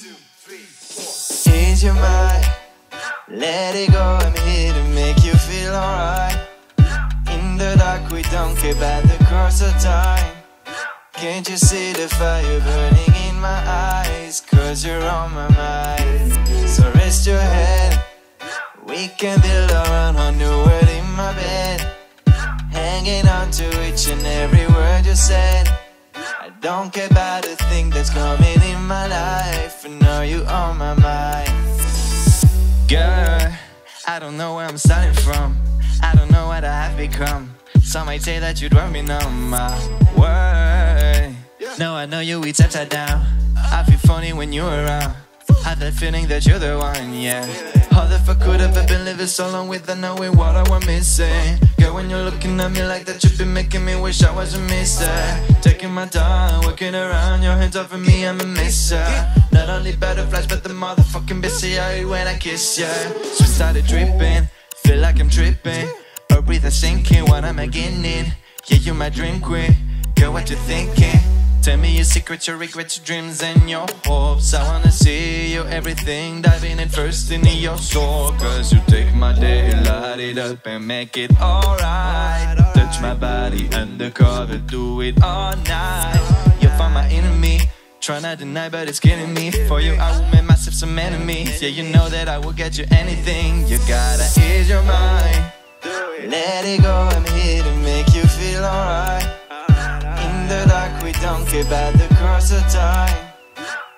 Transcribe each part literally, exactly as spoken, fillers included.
two, three, four. Change your mind, let it go. I'm here to make you feel alright. In the dark, we don't care about the course of time. Can't you see the fire burning in my eyes? Cause you're on my mind. So rest your head, we can build our own whole new world in my bed. Hanging on to each and every word you said. I don't care about a thing that's coming in my life. And now you on my mind. Girl, I don't know where I'm starting from. I don't know what I have become. Some might say that you drive me numb. My word, no, I know you, it's upside down. I feel funny when you're around. I have that feeling that you're the one, yeah. How the fuck could I have been living so long without knowing what I was missing? Girl, when you're looking at me like that, you've been making me wish I was a mister. Taking my time, working around, your hands off of me, I'm a mister. Not only butterflies, but the motherfucking busy eye when I kiss ya. So I started dripping, feel like I'm tripping. Her breath is sinking, what am I getting in? Yeah, you my dream queen, girl, what you thinking? Tell me your secrets, your regrets, your dreams and your hopes. I wanna see you, everything, diving in first into your soul. Cause you take my day, light it up and make it alright. Touch my body undercover, do it all night. You'll find my enemy, try not to deny but it's killing me. For you I will make myself some enemies. Yeah, you know that I will get you anything. You gotta ease your mind, let it go, I'm here to make you feel alright. In the dark, we don't care about the course of time.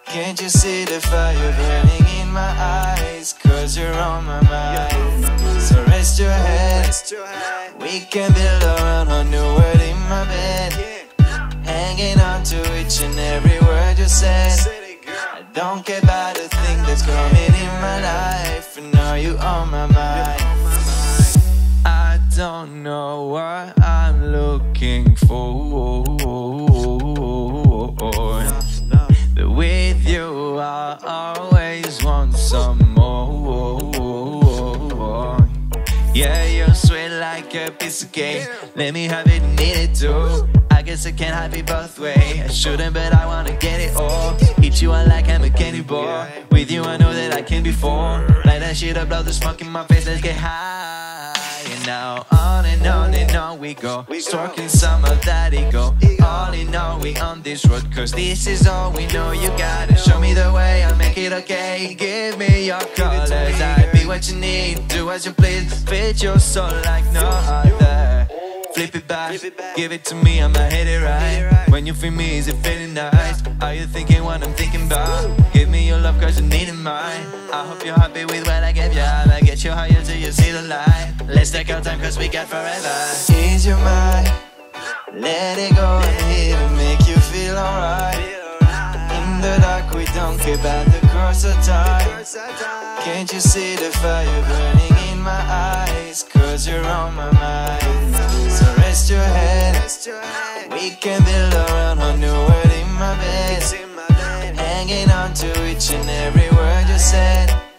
Can't you see the fire burning in my eyes? Cause you're on my mind. So rest your head, we can build our own whole new world in my bed. Hanging on to each and every word you said. I don't care about a thing that's coming in my life. And now you on my mind. I don't know what I'm looking for. But with you I always want some more. Yeah, you're sweet like a piece of cake. Let me have it and eat it too. I guess I can't have it both ways. I shouldn't but I wanna get it all. Eat you I like I'm a candy bar. With you I know that I can be full. Light that shit up, blow the smoke in my face, let's get high. Now on and on and on we go, stroking some of that ego. All in all we on this road, cause this is all we know. You gotta show me the way, I'll make it okay. Give me your colors, I'll be what you need. Do as you please, fit your soul like no other. Flip it back, give it to me, I'ma hit it right. When you feel me, is it feeling nice? Are you thinking what I'm thinking about? Give me your love cause you needed mine. I hope you're happy with what I gave you. I'ma get you higher till you see the light. Let's take our time cause we got forever. Ease your mind, let it go, I'm here to make you feel alright. In the dark we don't care about the course of time. Can't you see the fire burning in my eyes? Cause you're on my mind. So rest your head, we can build our own whole new world in my bed. Hanging on to each and every word you said.